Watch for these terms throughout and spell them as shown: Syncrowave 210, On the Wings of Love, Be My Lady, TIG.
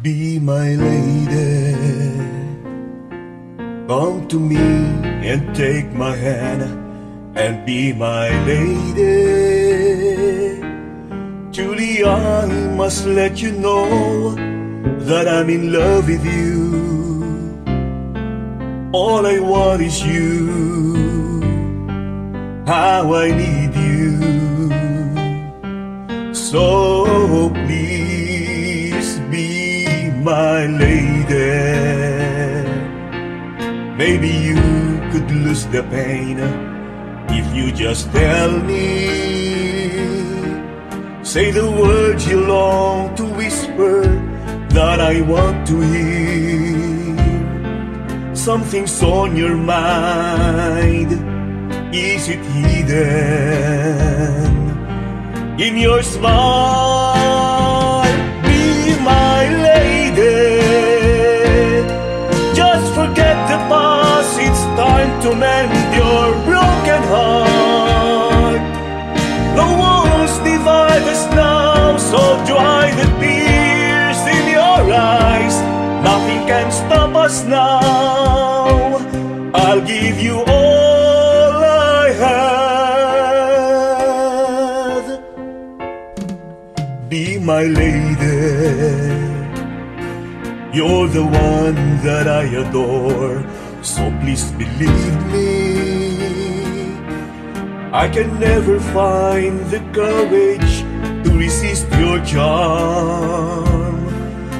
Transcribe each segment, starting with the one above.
Be my lady, come to me and take my hand, and be my lady. Truly I must let you know that I'm in love with you. All I want is you, how I need you. So please be my lady. Maybe you could lose the pain if you just tell me. Say the words you long to whisper that I want to hear. Something's on your mind, is it hidden in your smile? Be my lady, just forget the past, it's time to mend your broken heart. The walls divide us now, so dry the tears in your eyes. Nothing can stop us now, I'll give you all I have. Be my lady, you're the one that I adore, so please believe me. I can never find the courage to resist your charm.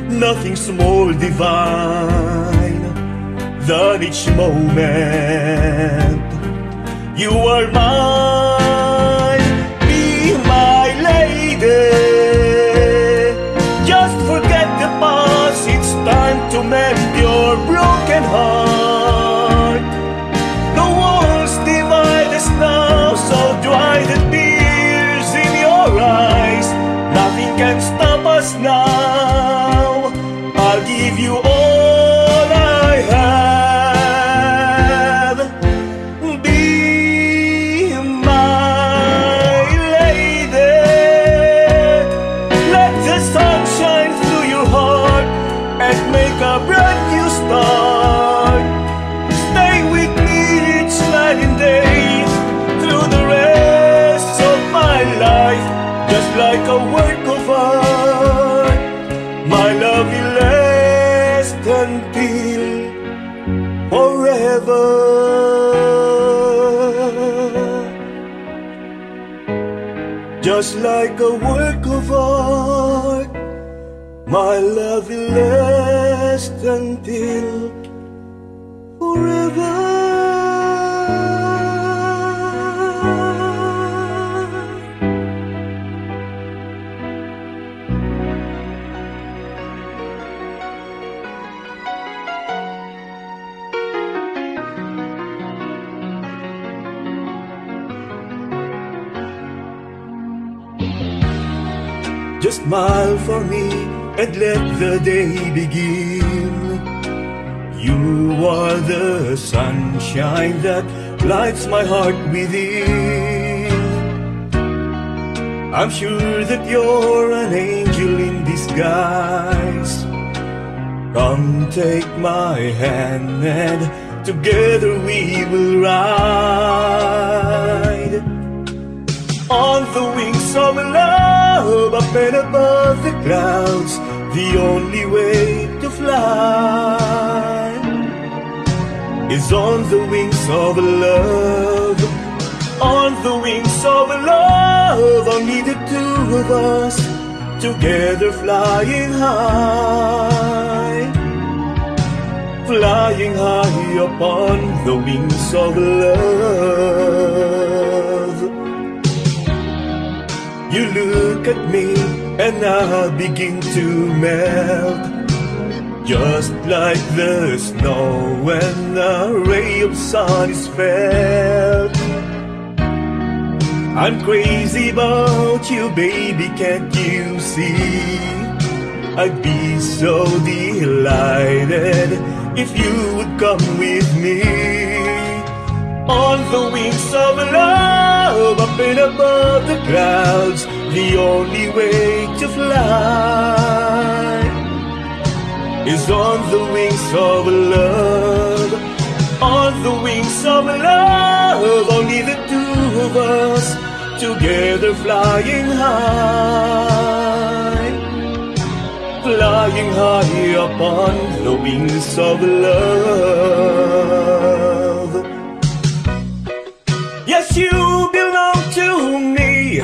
Nothing's more divine than each moment you are mine. Be my lady, to mend your broken heart. The walls divide us now, so dry the tears in your eyes. Nothing can stop us now, I'll give you all I have. Be my lady, let the sun shine through your heart and make a brand new start. Stay with me each night and day, through the rest of my life, just like a work of art. My love will last until forever. Just like a work of art, my love will last until forever. Just smile for me and let the day begin. You are the sunshine that lights my heart within. I'm sure that you're an angel in disguise. Come take my hand and together we will ride on the wings of love, up and above the clouds, the only way to fly is on the wings of love. On the wings of love, only the two of us, together flying high, flying high upon the wings of love. You look at me and I begin to melt, just like the snow when a ray of sun is felt. I'm crazy about you, baby, can't you see? I'd be so delighted if you would come with me. On the wings of love, up and above the clouds, the only way to fly is on the wings of love. On the wings of love, only the two of us, together flying high. Flying high upon the wings of love. Yes, you belong to me,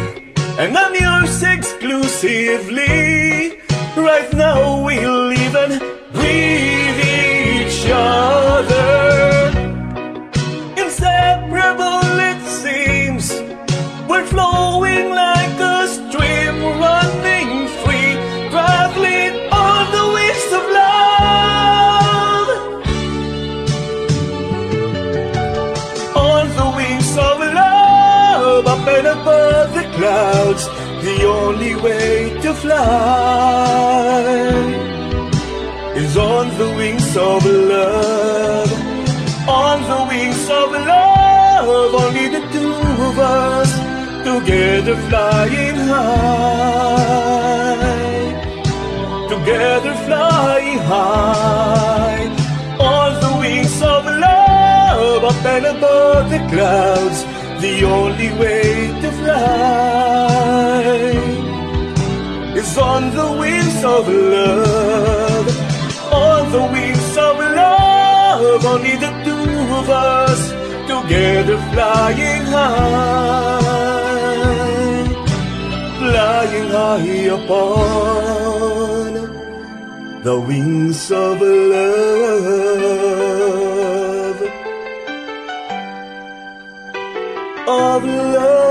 and I'm yours exclusively. Right now we live and breathe each other. Inseparable it seems, we're flowing like a stream, running free, traveling on the wings of love. On the wings of love, up and above the clouds, the only way to fly is on the wings of love. On the wings of love, only the two of us, together flying high. Together flying high. On the wings of love, up and above the clouds, the only way to fly is on the wings of love. On the wings of love, only the two of us, together flying high. Flying high upon the wings of love. Of love.